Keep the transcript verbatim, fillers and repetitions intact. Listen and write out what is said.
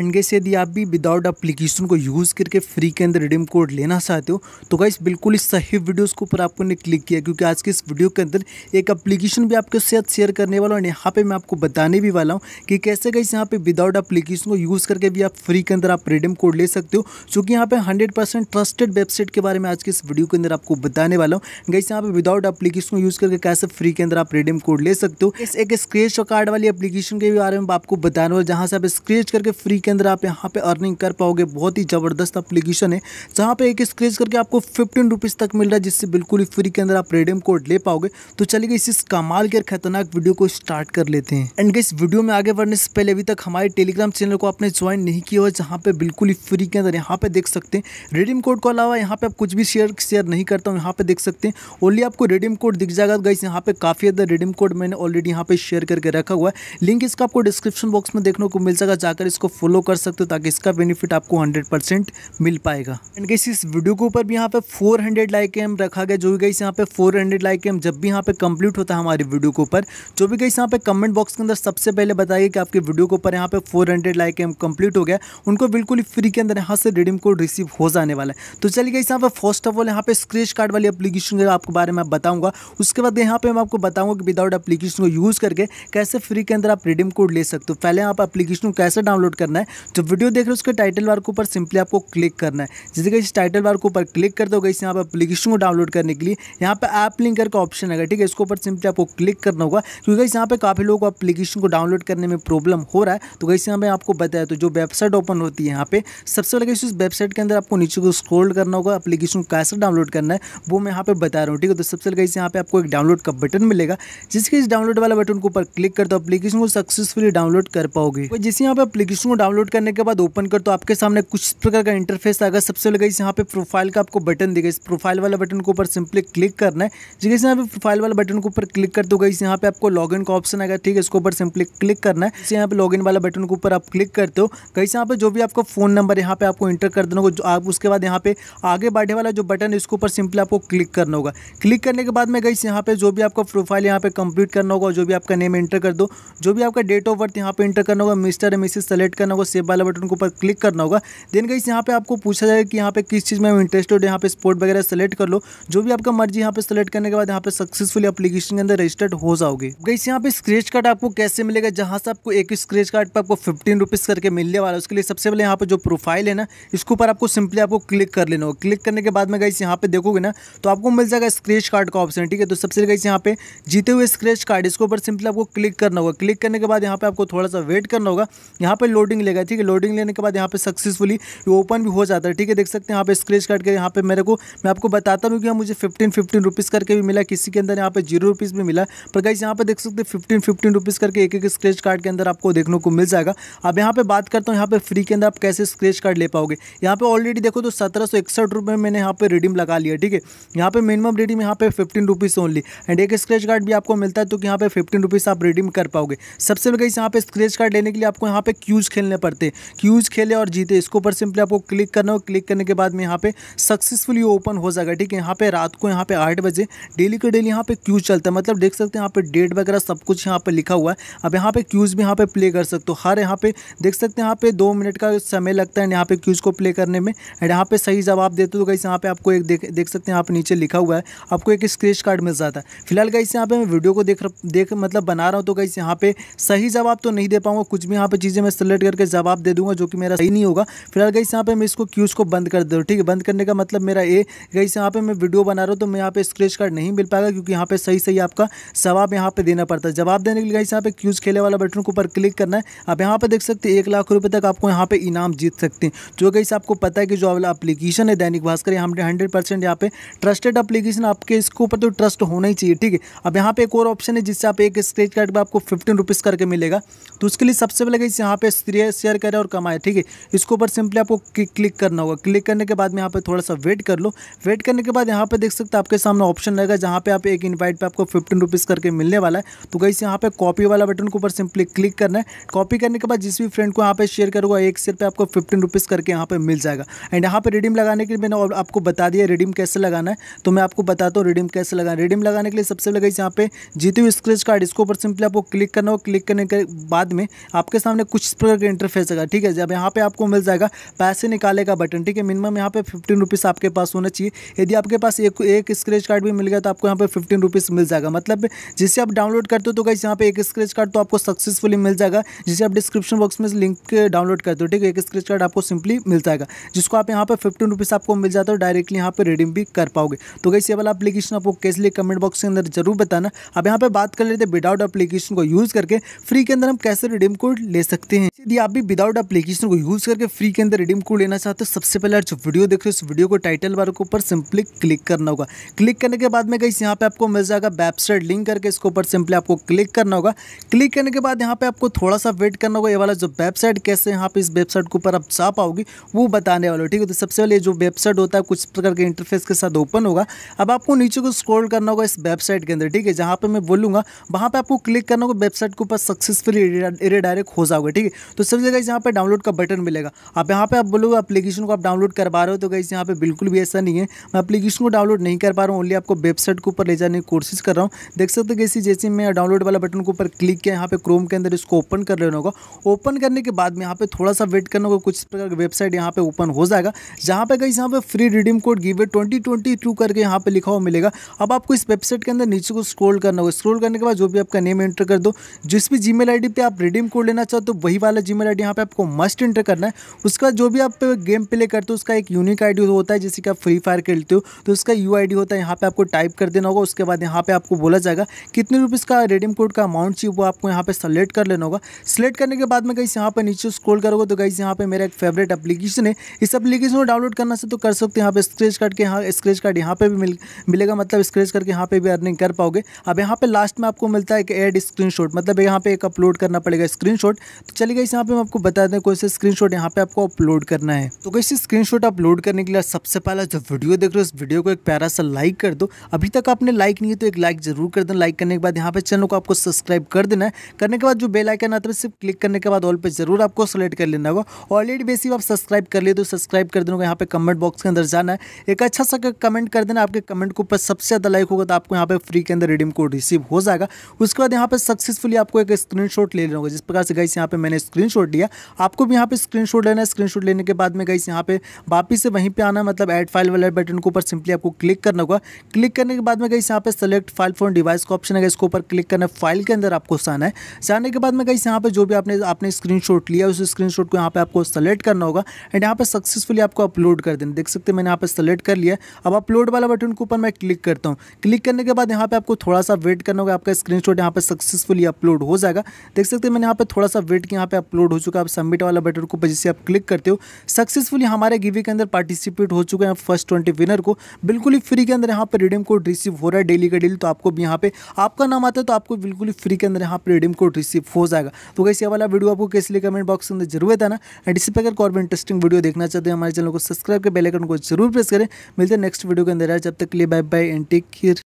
And guys यदि आप भी विदाउट एप्लीकेशन को यूज़ करके फ्री के अंदर रिडीम कोड लेना चाहते हो तो गाइस बिल्कुल इस सही वीडियोस के ऊपर आपको ने क्लिक किया, क्योंकि आज के इस वीडियो के अंदर एक एप्लीकेशन भी आपके साथ शेयर करने वाला हूँ। और यहाँ पे मैं आपको बताने भी वाला हूँ कि कैसे गाइस यहाँ पे विदाउट एप्लीकेशन को यूज़ करके भी आप फ्री के अंदर आप रिडीम कोड ले सकते हो, क्योंकि यहाँ पर हंड्रेड परसेंट ट्रस्टेड वेबसाइट के बारे में आज के इस वीडियो के अंदर आपको बताने वाला हूँ। गाइस यहाँ पर विदाउट एप्लीकेशन को यूज़ करके कैसे फ्री के अंदर आप रिडीम कोड ले सकते हो, इस एक स्क्रैच कार्ड वाली एप्लीकेशन के बारे में आपको बताने वाला, जहाँ से आप स्क्रैच करके फ्री के अंदर आप यहाँ पे अर्निंग कर पाओगे। बहुत ही ज़बरदस्त एप्लीकेशन है जहाँ पे एक स्क्रैच करके आपको फिफ्टीन रुपीज़ तक मिल रहा है, जिससे बिल्कुल ही फ्री के अंदर आप रिडीम कोड ले पाओगे। तो चलिए इस कमाल के खतरनाक वीडियो को स्टार्ट कर लेते हैं। एंड गाइस वीडियो में आगे बढ़ने से पहले अभी तक हमारे टेलीग्राम चैनल को आपने ज्वाइन नहीं किया हुआ, जहाँ पे बिल्कुल ही फ्री के अंदर यहाँ पे देख सकते हैं रिडीम कोड के अलावा यहाँ पे आप कुछ भी शेयर शेयर नहीं करता हूँ। यहाँ पे देख सकते हैं ओनली आपको रिडीम कोड दिख जाएगा। गाइस यहाँ पे काफ़ी ज़्यादा रिडीम कोड मैंने ऑलरेडी यहाँ पे शेयर करके रखा हुआ है, लिंक इसका आपको डिस्क्रिप्शन बॉक्स में देखने को मिल जाएगा, जाकर इसको फॉलो कर सकते हो ताकि इसका बेनिफिट आपको हंड्रेड परसेंट मिल पाएगा। एंड गाइस इस वीडियो के ऊपर भी यहाँ पे फोर हंड्रेड लाइक एम रखा गया, जो भी गाइस यहाँ पे फोर हंड्रेड लाइक एम जब भी यहाँ पे कंप्लीट होता है हमारी वीडियो के ऊपर, जो भी गाइस यहाँ पे कमेंट बॉक्स के अंदर सबसे पहले बताइए कि आपके वीडियो के ऊपर यहाँ पे फोर हंड्रेड लाइक एम कंप्लीट हो गया, उनको बिल्कुल फ्री के अंदर यहाँ से रिडीम कोड रिसीव हो जाने वाला है। तो चलिए गाइस यहाँ पे फर्स्ट ऑफ ऑल यहाँ पे स्क्रैच कार्ड वाली एप्लीकेशन के आपके बारे में बताऊँगा, उसके बाद यहाँ पे मैं आपको बताऊँगा कि विदाउट एप्लीकेशन को यूज़ करके कैसे फ्री के अंदर आप रिडीम कोड ले सकते हो। पहले आप एप्लीकेशन को कैसे डाउनलोड करना है, जो वीडियो देख रहे हो उसके टाइटल बार के ऊपर सिंपली आपको क्लिक करना है। जैसे कि इस टाइटल बार के ऊपर क्लिक करते हो गई यहाँ पर एप्लीकेशन को डाउनलोड करने के लिए यहाँ पे ऐप लिंक करके ऑप्शन है, ठीक है, इसके ऊपर सिंपली आपको क्लिक करना होगा, क्योंकि यहाँ पे काफ़ी लोगों को एप्लीकेशन को डाउनलोड करने में प्रॉब्लम हो रहा है। तो गई यहाँ पर आपको बताया तो जो वेबसाइट ओपन होती है यहाँ पे सबसे पहले इस वेबसाइट के अंदर आपको नीचे को स्क्रॉल करना होगा, एप्लीकेशन को कैसे डाउनलोड करना है वो मैं यहाँ पर बता रहा हूँ, ठीक है। तो सबसे पहले यहाँ पे आपको एक डाउनलोड का बटन मिलेगा, जिसके इस डाउनलोड वाला बटन के ऊपर क्लिक करते हो एप्लीकेशन को सक्सेसफुली डाउनलोड कर पाओगे। जैसे यहाँ पर एप्लीकेशन को डाउनलोड करने के बाद ओपन कर तो आपके सामने कुछ प्रकार का इंटरफेस आएगा। सबसे पहले गाइस यहाँ पे प्रोफाइल का आपको बटन दिखेगा, इस प्रोफाइल वाला बटन के ऊपर सिंपली क्लिक करना है। जैसे यहाँ पे प्रोफाइल वाला बटन के ऊपर क्लिक करते हो गाइस यहाँ पे आपको लॉगिन का ऑप्शन आएगा, ठीक है, इसके ऊपर सिंपली क्लिक करना है। जैसे यहाँ पे लॉगिन वाला बटन के ऊपर आप क्लिक करते हो गाइस यहाँ पे जो भी आपका फोन नंबर यहाँ पे आपको इंटर कर देना होगा। आप उसके बाद यहाँ पे आगे बढ़ने वाला जो बटन है इसके ऊपर सिंपली आपको क्लिक करना होगा। क्लिक करने के बाद में गाइस यहाँ पे जो भी आपका प्रोफाइल यहाँ पे कंप्लीट करना होगा, जो भी आपका नेम इंटर कर दो, जो भी आपका डेट ऑफ बर्थ यहाँ पे इंटर करना होगा, मिस्टर मैसेज सेलेक्ट करना होगा, सेव वाला बटन के ऊपर क्लिक करना होगा। देन गाइस यहाँ पे आपको पूछा जाएगा कि यहाँ पे किस चीज़ में इंटरेस्टेड, यहाँ पे स्पोर्ट वगैरह सेलेक्ट कर लो, जो भी आपका मर्जी यहाँ पे सेलेक्ट करने के बाद यहाँ पे सक्सेसफुली एप्लीकेशन के अंदर रजिस्टर्ड हो जाओगे। गाइस यहाँ पे स्क्रैच कार्ड आपको कैसे मिलेगा, जहाँ से आपको एक स्क्रैच कार्ड पर आपको फिफ्टीन रुपीज़ करके मिलने वाला है। उसके लिए सबसे पहले यहाँ पे जो प्रोफाइल है ना इसके ऊपर आपको सिंपली आपको क्लिक कर लेना होगा। क्लिक करने के बाद में गाइस यहाँ पे देखोगे ना तो आपको मिल जाएगा स्क्रैच कार्ड का ऑप्शन, ठीक है। तो सबसे गाइस यहाँ पे जीते हुए स्क्रैच कार्ड इसके ऊपर सिंपली आपको क्लिक करना होगा। क्लिक करने के बाद यहाँ पे आपको थोड़ा सा वेट करना होगा, यहाँ पे लोडिंग लेगा, ठीक है। लोडिंग लेने के बाद यहाँ पे सक्सेसफुली ओपन भी हो जाता है, ठीक है, देख सकते हैं। यहाँ पे स्क्रैच कार्ड के यहाँ पे मेरे को मैं आपको बताता हूँ कि यहाँ मुझे फिफ्टीन फिफ्टीन रुपीज़ करके भी मिला, किसी के अंदर यहाँ पे जीरो रुपीज़ भी मिला, पर गाइस यहाँ पे देख सकते हैं फिफ्टीन फिफ्टीन रुपीज़ करके एक एक स्क्रैच कार्ड के अंदर आपको देखने को मिल जाएगा। अब यहाँ पे बात करता हूँ यहाँ पे फ्री के अंदर आप कैसे स्क्रैच कार्ड ले पाओगे। यहाँ पे ऑलरेडी देखो तो सत्रह सौ इकसठ रुपये मैंने यहाँ पे रिडीम लगा लिया, ठीक है। यहाँ पे मिनिमम रिडीम यहाँ पे फिफ्टीन रुपीज़ ओनली एंड एक स्क्रैच कार्ड भी आपको मिलता है, तो यहाँ पे फिफ्टीन रुपीज़ आप रिडीम कर पाओगे। सबसे पहले गाइस यहाँ पे स्क्रैच कार्ड लेने के लिए आपको यहाँ पे क्यूज खेलने पड़ते हैं, क्यूज खेले और जीते, इसके ऊपर सिंपली आपको क्लिक करना हो। क्लिक करने के बाद में यहाँ पे सक्सेसफुली ओपन हो जाएगा, ठीक है। यहाँ पे रात को यहाँ पे आठ बजे डेली के डेली यहाँ पे क्यूज चलता है, मतलब देख सकते हैं यहाँ पे डेट वगैरह सब कुछ यहाँ पे लिखा हुआ है। अब यहाँ पे क्यूज भी यहाँ पे प्ले कर सकते हो, हर यहाँ पे देख सकते हैं यहाँ पे दो मिनट का समय लगता है यहाँ पे क्यूज को प्ले करने में। एंड यहाँ पे सही जवाब देते हो तो गाइस यहाँ पे आपको एक देख सकते हैं यहाँ पे नीचे लिखा हुआ है, आपको एक स्क्रैच कार्ड मिल जाता है। फिलहाल गाइस यहाँ पे मैं वीडियो को देख देख मतलब बना रहा हूँ, तो गाइस यहाँ पे सही जवाब तो नहीं दे पाऊंगा, कुछ भी यहाँ पे चीज़ें मैं सेलेक्ट करके जवाब दे दूंगा जो कि मेरा सही नहीं होगा। फिलहाल गाइस यहाँ पे मैं इसको क्यूज को बंद कर दो, ठीक है। बंद करने का मतलब मेरा ए गाइस यहाँ पे मैं वीडियो बना रहा हूँ तो मैं यहाँ पे स्क्रैच कार्ड नहीं मिल पाएगा, क्योंकि यहाँ पे सही सही आपका जवाब यहाँ पे देना पड़ता है। जवाब देने के लिए गाइस यहाँ पे क्यूज खेले वाला बटन के ऊपर क्लिक करना है। अब यहाँ पे देख सकते हैं एक लाख रुपये तक आपको यहाँ पे इनाम जीत सकते हैं, जो गाइस आपको पता है कि जो वाला एप्लीकेशन है दैनिक भास्कर हमने हंड्रेड परसेंट यहाँ पे ट्रस्टेड एप्लीकेशन, आपके इसके ऊपर तो ट्रस्ट होना ही चाहिए, ठीक है। अब यहाँ पे एक और ऑप्शन है जिससे आप एक स्क्रैच कार्ड पर आपको फिफ्टीन रुपीज़ करके मिलेगा, तो उसके लिए सबसे पहले गाइस यहाँ पे शेयर करें और कमाए, ठीक है। इसके ऊपर सिंपली आपको क्लिक करना होगा। क्लिक करने के बाद में यहाँ पे थोड़ा सा वेट कर लो। वेट करने के बाद यहाँ पे देख सकते हैं आपके सामने ऑप्शन रहेगा जहाँ पे आप एक इनवाइट पे आपको फिफ्टीन रुपीज़ करके मिलने वाला है। तो गाइस यहाँ पे कॉपी वाला बटन के ऊपर सिंपली क्लिक करना है। कॉपी करने के बाद जिस भी फ्रेंड को यहाँ पे शेयर करोगा एक शेयर पे आपको फिफ्टीन रुपीज़ करके यहाँ पे मिल जाएगा। एंड यहाँ पे रिडीम लगाने के लिए मैंने आपको बता दिया रिडीम कैसे लगाना है, तो मैं आपको बताता हूँ रिडीम कैसे लगाना है। रिडीम लगाने के लिए सबसे पहले गाइस यहाँ पे जीते हुए स्क्रैच कार्ड इसके ऊपर सिंपली आपको क्लिक करना हो। क्लिक करने के बाद में आपके सामने कुछ प्रकार के इंटरफेस है। ठीक है, जब यहाँ पे आपको मिल जाएगा पैसे निकाले का बटन, ठीक है, मिनिमम यहाँ पे फिफ्टीन रुपीज़ आपके पास होना चाहिए। यदि आपके पास एक एक स्क्रैच कार्ड भी मिल गया तो आपको यहाँ पे फिफ्टीन रुपीज़ मिल जाएगा, मतलब जिससे आप डाउनलोड करते हो तो गाइस यहाँ पे एक स्क्रैच कार्ड तो आपको सक्सेसफुली मिल जाएगा, जिसे आप डिस्क्रिप्शन बॉक्स में लिंक डाउनलोड करते हो। ठीक है, एक स्क्रैच कार्ड आपको सिंपली मिल जाएगा, जिसको आप यहाँ पर फिफ्टीन रुपीज़ आपको मिल जाता है, डायरेक्टली यहाँ पर रिडीम भी कर पाओगे। तो गाइस ये वाला एप्लीकेशन आपको कैसे लिए कमेंट बॉक्स के अंदर जरूर बताना। अब यहाँ पर बात कर लेते हैं विदाउट एप्लीकेशन को यूज़ करके फ्री के अंदर हम कैसे रिडीम कोड ले सकते हैं। यदि आप भी विदाउट एप्लीकेशन को यूज़ करके फ्री के अंदर रिडीम कोड लेना चाहते हो, सबसे पहले जो वीडियो देख रहे हो उस वीडियो को टाइटल बार के ऊपर सिंपली क्लिक करना होगा। क्लिक करने के बाद में गाइस यहाँ पे आपको मिल जाएगा वेबसाइट लिंक करके, इसके ऊपर सिंपली आपको क्लिक करना होगा। क्लिक करने के बाद यहाँ पे आपको थोड़ा सा वेट करना होगा, ये वाला जो वेबसाइट कैसे यहाँ पे इस वेबसाइट के ऊपर आप जा पाओगे वो बताने वाला हो। ठीक है, तो सबसे पहले जो वेबसाइट होता है कुछ प्रकार के इंटरफेस के साथ ओपन होगा। अब आपको नीचे को स्क्रॉल करना होगा इस वेबसाइट के अंदर, ठीक है, जहाँ पर मैं बोलूँगा वहाँ पर आपको क्लिक करना होगा, वेबसाइट के ऊपर सक्सेसफुली रिडायरेक्ट हो जाओगे। ठीक है, तो सबसे गाइस यहाँ पर डाउनलोड का बटन मिलेगा। अब यहाँ पर आप बोलोगे एप्लीकेशन को आप डाउनलोड करवा रहे हो, तो गाइस यहाँ पे बिल्कुल भी ऐसा नहीं है, मैं एप्लीकेशन को डाउनलोड नहीं कर पा रहा हूँ, ओनली आपको वेबसाइट के ऊपर ले जाने की कोशिश कर रहा हूँ। देख सकते हो कैसे जैसे मैं डाउनलोड वाला बटन के ऊपर क्लिक किया, यहाँ पे क्रोम के अंदर इसको ओपन कर लेना होगा। ओपन करने के बाद में यहाँ पे थोड़ा सा वेट करना होगा, कुछ प्रकार की वेबसाइट यहाँ पे ओपन हो जाएगा, जहाँ पे गाइस यहाँ पे free redeem code give twenty twenty two करके यहाँ पे लिखा हुआ मिलेगा। अब आपको इस वेबसाइट के अंदर नीचे को स्क्रॉल करना होगा, स्क्रॉल करने के बाद जो भी आपका नेम एंटर कर दो, जिस भी जी मेल आई डी पे आप रिडीम कोड लेना चाहते हो वही वाला जी मेल आई डी यहाँ पे आपको मस्ट एंटर करना है। उसका जो भी आप गेम प्ले करते हो उसका एक यूनिक आई डी होता है, जैसे कि आप फ्री फायर खेलते हो तो उसका यू आई डी होता है, यहाँ पे आपको टाइप कर देना होगा। उसके बाद यहाँ पे आपको बोला जाएगा कितने रुपीज़ का रिडीम कोड का अमाउंट चाहिए, वो आपको यहाँ पे सेलेक्ट कर लेना होगा। सेलेक्ट करने के बाद में गाइस यहाँ पे नीचे स्क्रॉल करोगे तो गाइस यहाँ पे मेरा एक फेवरेट एप्लीकेशन है, इस एप्लीकेशन को डाउनलोड करना से तो कर सकते हो। यहाँ पे स्क्रैच कार्ड के यहाँ स्क्रैच कार्ड यहाँ पे भी मिल मिलेगा, मतलब स्क्रैच करके यहाँ पे भी अर्निंग कर पाओगे। अब यहाँ पे लास्ट में आपको मिलता है एक एड स्क्रीनशॉट, मतलब यहाँ पे एक अपलोड करना पड़ेगा स्क्रीनशॉट। तो चलिए गाइस यहाँ पे मैं आपको बता दें कौन सा स्क्रीनशॉट यहाँ पे आपको अपलोड करना है। तो गाइस स्क्रीनशॉट अपलोड करने के लिए सबसे पहला जो वीडियो देख रहे हो उस वीडियो को एक प्यारा सा लाइक कर दो। अभी तक आपने लाइक नहीं है तो एक लाइक जरूर कर देना। लाइक करने के बाद यहाँ पे चैनल को आपको सब्सक्राइब कर देना है। करने के बाद जो बेल आइकन आता है सिर्फ क्लिक करने के बाद ऑल पे जरूर आपको सेलेक्ट कर लेना होगा। ऑलरेडी बेसिक आप सब्सक्राइब कर लिए तो सब्सक्राइब कर देना होगा। यहाँ पे कमेंट बॉक्स के अंदर जाना है, एक अच्छा सा कमेंट कर देना, आपके कमेंट के ऊपर सबसे ज़्यादा लाइक होगा तो आपको यहाँ पे फ्री के अंदर रिडीम कोड रिसीव हो जाएगा। उसके बाद यहाँ पे सक्सेसफुली आपको एक स्क्रीनशॉट ले लेना होगा। जिस प्रकार से गाइस यहाँ पे मैंने स्क्रीनशॉट लिया, आपको भी यहाँ पे स्क्रीनशॉट लेना है। स्क्रीनशॉट लेने के बाद में गाइस यहाँ पे वापस से वहीं पे आना, मतलब ऐड फाइल वाले बटन के ऊपर सिंपली आपको क्लिक करना होगा। क्लिक करने के बाद में गाइस यहाँ पे सेलेक्ट फाइल फ्रॉम डिवाइस का ऑप्शन है, इसके ऊपर क्लिक करना है, फाइल के अंदर आपको जाना है। जाने के बाद में गाइस यहाँ पे जो भी आपने आपने स्क्रीनशॉट लिया उस स्क्रीनशॉट को यहाँ पे आपको सेलेक्ट करना होगा एंड यहाँ पे सक्सेसफुली आपको अपलोड कर देना। देख सकते हैं मैंने यहाँ पे सेलेक्ट कर लिया। अब अपलोड वाला बटन के ऊपर मैं क्लिक करता हूँ। क्लिक करने के बाद यहाँ पे आपको थोड़ा सा वेट करना होगा, आपका स्क्रीनशॉट यहाँ पे सक्सेसफुली अपलोड हो जाएगा। देख सकते हैं मैंने यहाँ पे थोड़ा सा वेट किया, यहाँ पे अपलोड हो चुका है। आप सबमिट वाला बटन के ऊपर जिससे आप क्लिक करते हो, सक्सेसफुली हमारे गिवे के अंदर पार्टिसिपेट हो चुके हैं। फर्स्ट ट्वेंटी विनर को बिल्कुल ही फ्री के अंदर यहाँ पे रिडीम कोड रिसीव हो रहा है डेली का डेली। तो आपको भी यहाँ पे आपका नाम आता है तो आपको बिल्कुल ही फ्री के अंदर यहाँ पर रिडीम कोड रिसीव हो जाएगा। तो गाइस ये वाला वीडियो आपको कैसे लगा कमेंट बॉक्स के अंदर जरूर बताना एंड इसी प्रकार और भी इंटरेस्टिंग वीडियो देखना चाहते हैं हमारे चैनल को सब्सक्राइब कर बेल आइकन को जरूर प्रेस करें। मिलते हैं नेक्स्ट वीडियो के अंदर, जब तक के लिए bye bye and take care.